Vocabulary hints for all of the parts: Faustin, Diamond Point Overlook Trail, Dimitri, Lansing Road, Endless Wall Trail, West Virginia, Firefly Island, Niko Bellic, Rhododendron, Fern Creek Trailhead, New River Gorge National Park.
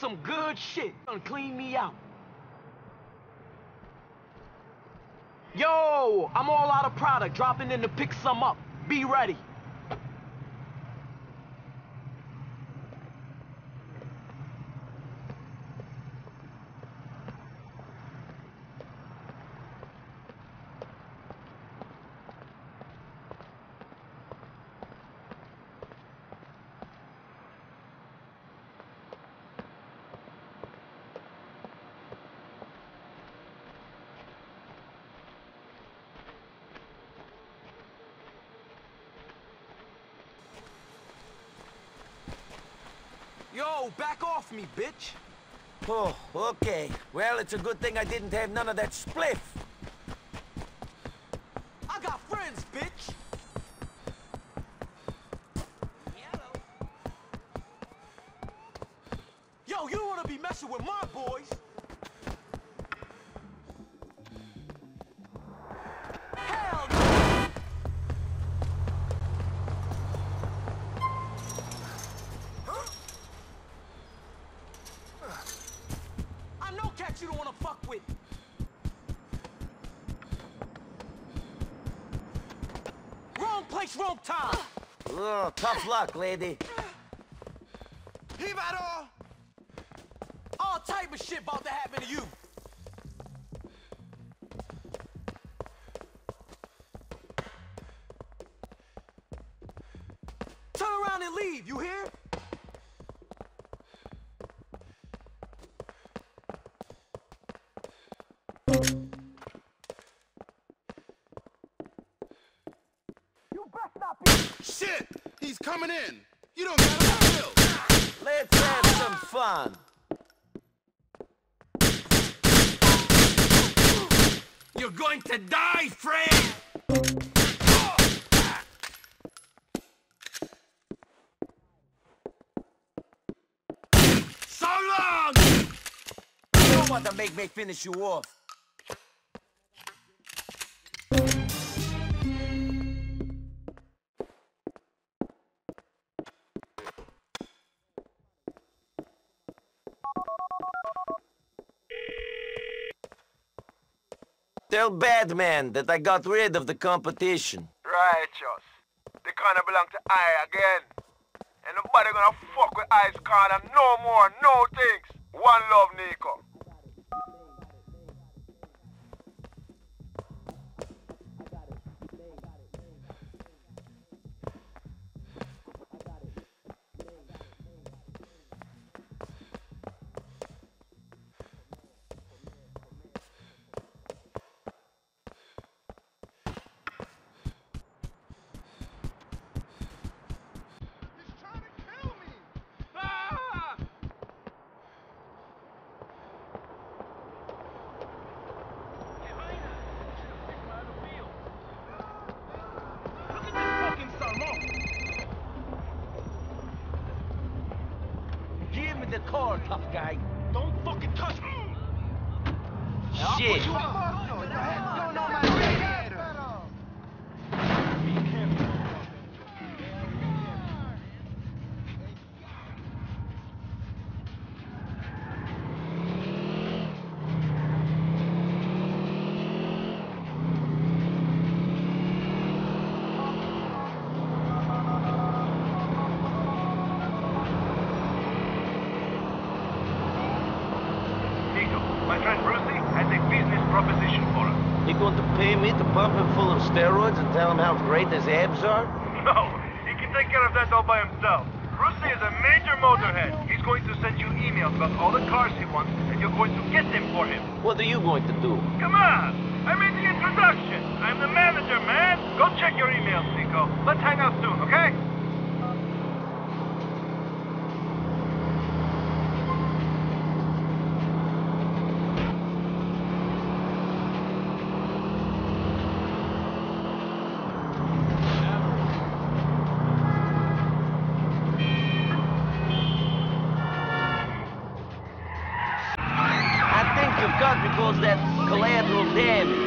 some good shit. Gonna clean me out. Yo, I'm all out of product. Dropping in to pick some up. Be ready. Yo, back off me, bitch! Oh, okay. Well, it's a good thing I didn't have none of that spliff. I got friends, bitch! Yo, you don't wanna be messing with my boys! You don't want to fuck with. Wrong place, wrong time. Oh, tough luck, lady. Hibaro! All type of shit about to happen to you. Turn around and leave, you hear? Shit! He's coming in! You don't got a kill! Let's have some fun! You're going to die, friend! So long! You don't want to make me finish you off. Tell Batman that I got rid of the competition. Righteous. The corner belong to I again. And nobody gonna fuck with I's corner no more, no things. One love, Niko. The car, tough guy. Don't fucking touch me. Shit. My friend Brucey has a business proposition for us. You're going to pay me to pump him full of steroids and tell him how great his abs are? No, he can take care of that all by himself. Brucey is a major motorhead. He's going to send you emails about all the cars he wants, and you're going to get them for him. What are you going to do? Come on! I made the introduction. I'm the manager, man. Go check your emails, Niko. Let's hang out soon, okay? Because that's collateral damage.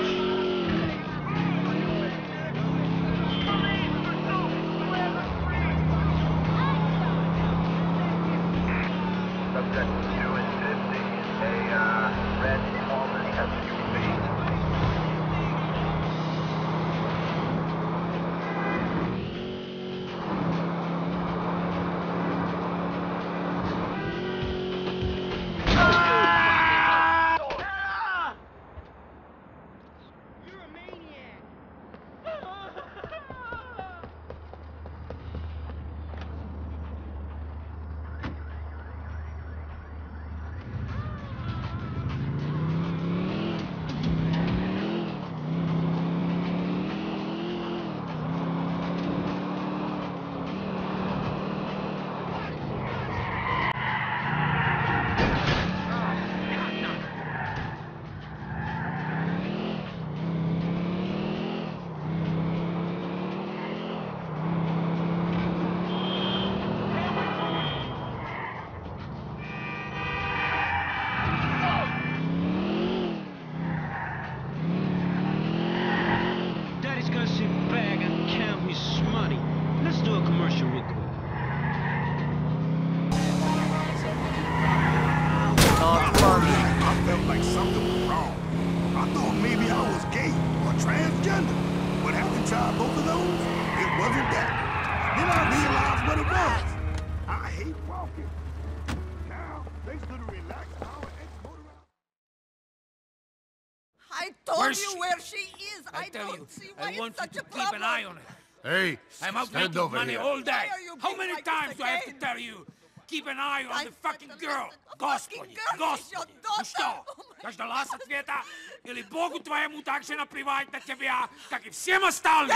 Hey, I'm out making money all day. How many times do I have to tell you? Keep an eye on the fucking girl. Господи, Господи, ну что, дождалась ответа? Или Богу твоему так же наплевать на тебя, как и всем остальным?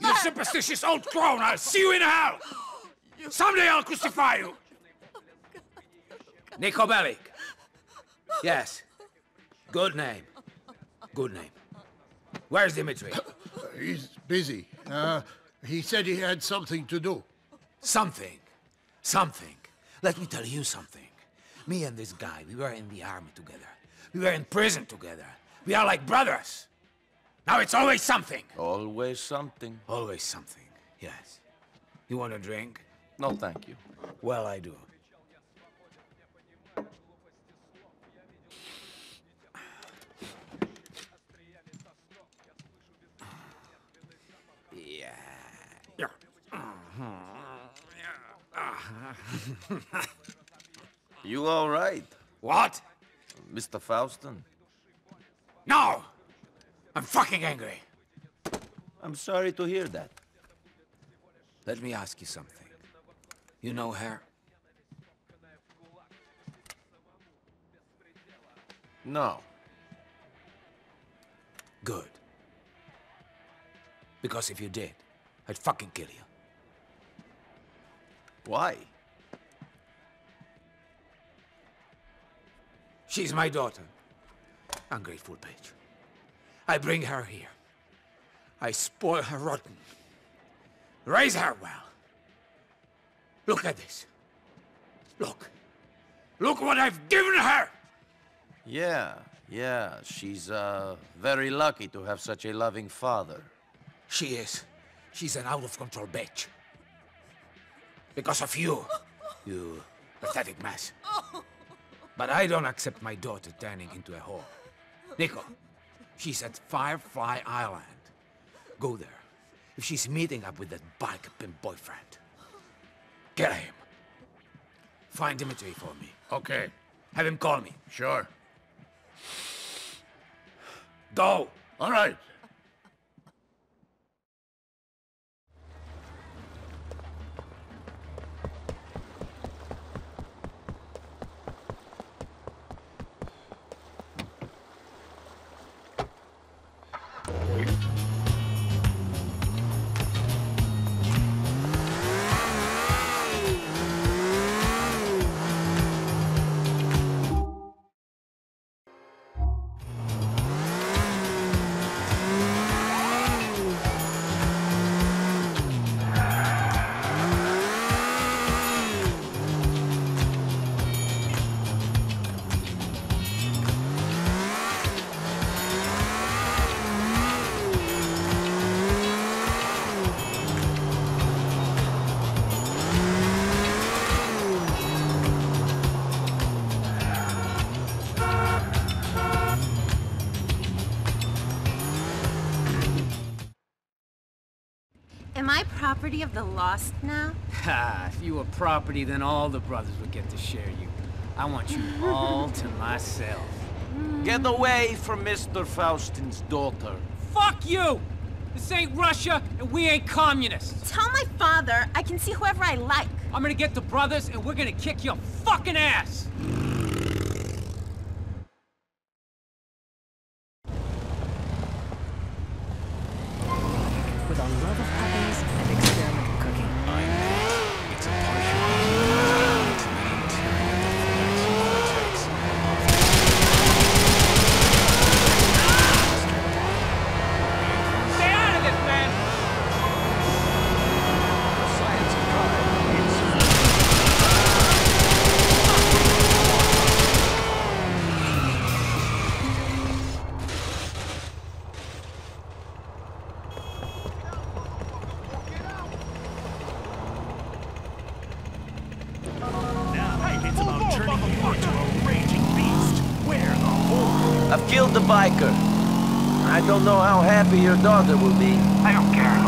You superstitious old crone, I'll see you in hell. Someday I'll crucify you. Niko Bellic. Yes. Good name. Good name. Where's Dimitri? He's busy. He said he had something to do. Something. Something. Let me tell you something. Me and this guy, we were in the army together. We were in prison together. We are like brothers. Now it's always something. Always something. Always something, yes. You want a drink? No, thank you. Well, I do. You all right? What? Mr. Faustin? No! I'm fucking angry. I'm sorry to hear that. Let me ask you something. You know her? No. Good. Because if you did, I'd fucking kill you. Why? She's my daughter. Ungrateful bitch. I bring her here. I spoil her rotten. Raise her well. Look at this. Look. Look what I've given her! Yeah. She's, very lucky to have such a loving father. She is. She's an out-of-control bitch. Because of you, you pathetic mess. But I don't accept my daughter turning into a whore. Niko, she's at Firefly Island. Go there. If she's meeting up with that bike pimp boyfriend, get him. Find Dimitri for me. Okay. Have him call me. Sure. Go. All right. property of the lost now? Ha! If you were property, then all the brothers would get to share you. I want you all to myself. Get away from Mr. Faustin's daughter. Fuck you! This ain't Russia, and we ain't communists. Tell my father I can see whoever I like. I'm gonna get the brothers, and we're gonna kick your fucking ass! With a love of puppies and experimental cooking. I know it's a Stay out of this, man! The science of I've killed the biker. I don't know how happy your daughter will be. I don't care.